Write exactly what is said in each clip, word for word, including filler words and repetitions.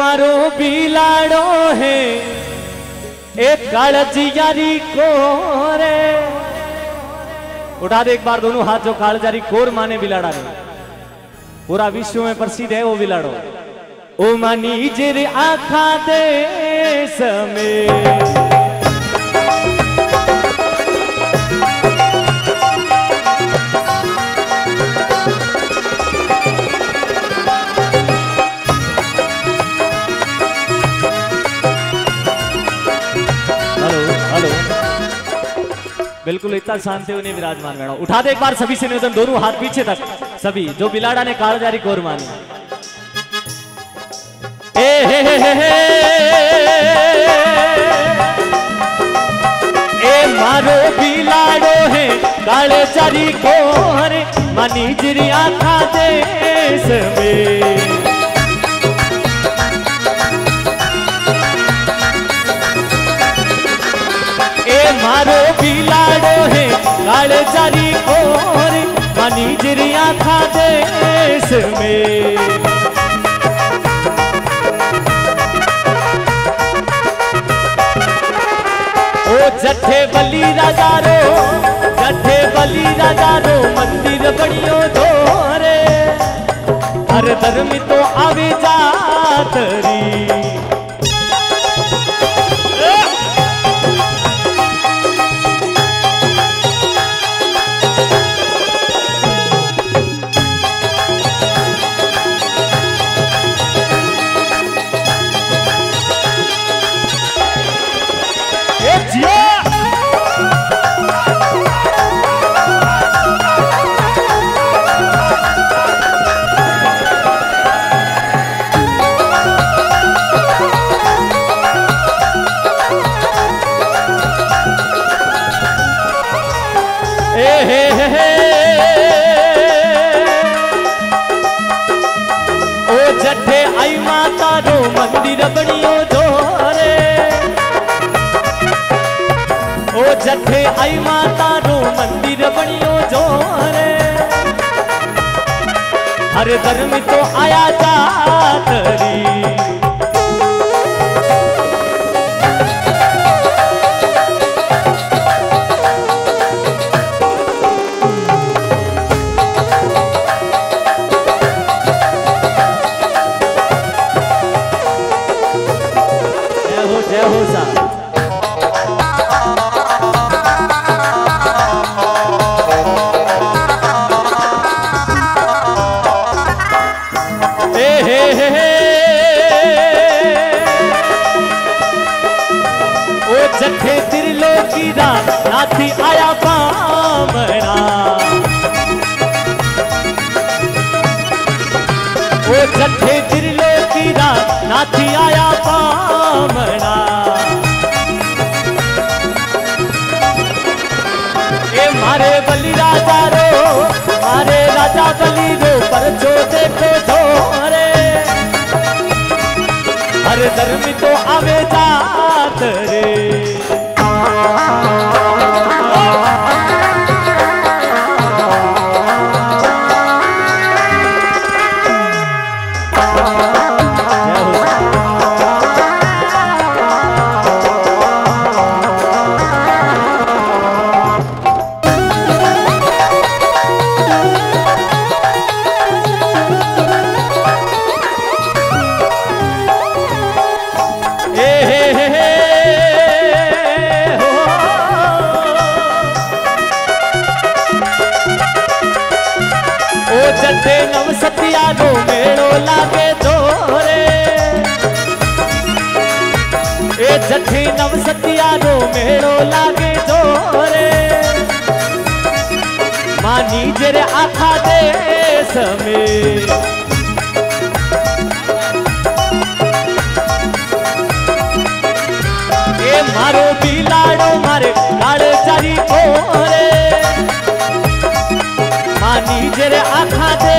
मारो बिलाड़ो है एक कालजियारी कोरे। उठा दे एक बार दोनों हाथ जो कालजारी कोर माने बिलाड़ा ने, पूरा विश्व में प्रसिद्ध है वो बिलाड़ो। ओ मानी जेरे आखा दे समय बिल्कुल इतना शांति उन्हें विराजमान बैठा। उठा दे एक बार सभी से निवेदन, दोनों हाथ पीछे तक सभी जो बिलाड़ा ने कालजारी कोर मानी। ए हे हे हे हे ए मारो बिलाड़ो है कालजारी कोर मानी जिरिया था देश में। मारो बिलाड़ो है कालजारी कोर मानी जिरिया था देश में। ओ जठे बली राजा रो जठे बली राजा रो मंदिर बनियो धोरे हर धर्म तो आवे जातरी। जठे आई माता रो मंदिर बनियो जोरे हर धर्म तो आया जातरी। जय हो जय हो सा नाथी आया बामना वो जठे त्रिलोकी नाथी आया बामना। ए मारे बलि राजा रो मारे राजा बलि रो पर जो देखो जोरे हर धर्म तो आवे जात रे। जठे नव सतिया रो मेड़ो लागे जोरे मानी जेरे आखा दे समे। ए मारो बिलाड़ो मारे कालजारी कोरे मानी जेरे आखा दे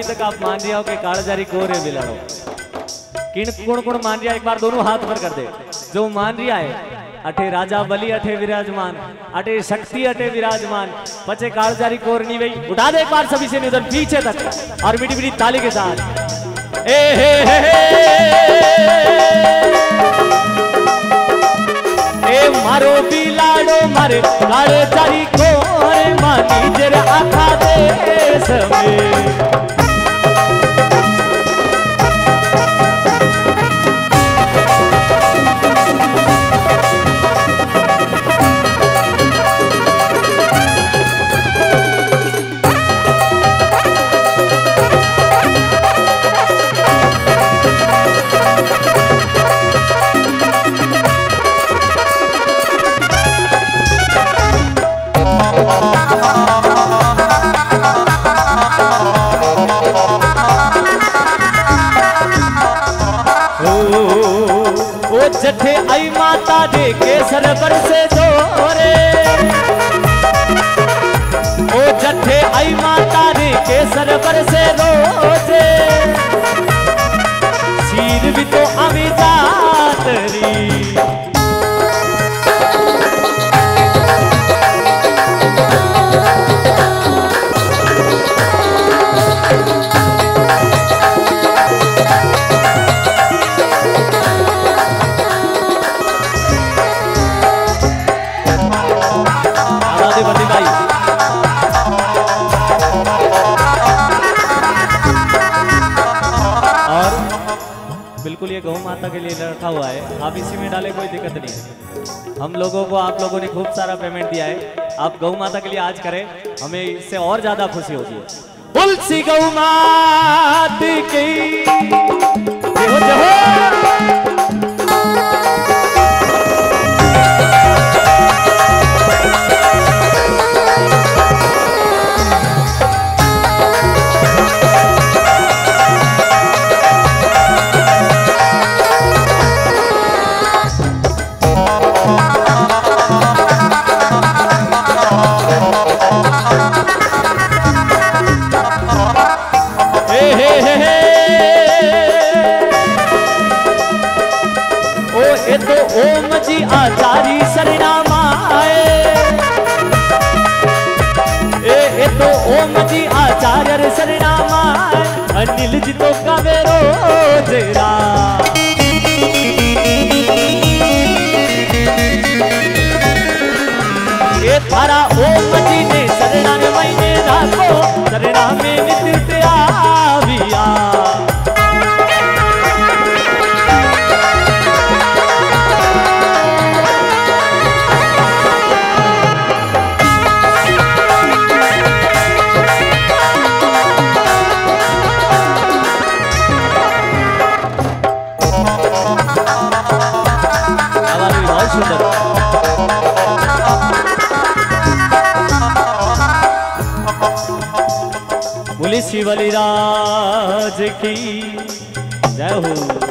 अभी तक आप मान रहे हो कि कालाजारी गोरे भी लड़ो, किन कौन कौन मान रिया एक बार दोनों हाथ पर कर दे। जो मान रिया है अठे राजा बलि अठे विराजमान, अठे शक्ति अठे विराजमान, पचे कालजारी कोरनी वही उठा दे एक बार सभी से निधन पीछे तक और मीठी मीठी ताली के साथ। ए हे हे हे ए मारो भी लाडो मारे कालजारी कोरे मानी जरा आखा दे समे। जठे आई माता दे केसर बरसे जोरे, ओ जठे आई माता दे केसर बरसे रोजे, सीर भी तो आवी जातरी गौ माता के लिए रखा हुआ है। आप इसी में डाले कोई दिक्कत नहीं है। हम लोगों को आप लोगों ने खूब सारा पेमेंट दिया है, आप गौ माता के लिए आज करें, हमें इससे और ज्यादा खुशी होती है। तुलसी गौ माता की जय हो जय हो। आचारी शरणा माए, ए तो ओम जी आचार्य शरणा माए, अनिल जी तो कावेरो जेरा ये थारा ओम जी ने शरणा ने महीने राखो, शरणा में नित्य आविया। शिवली राज की जय हो।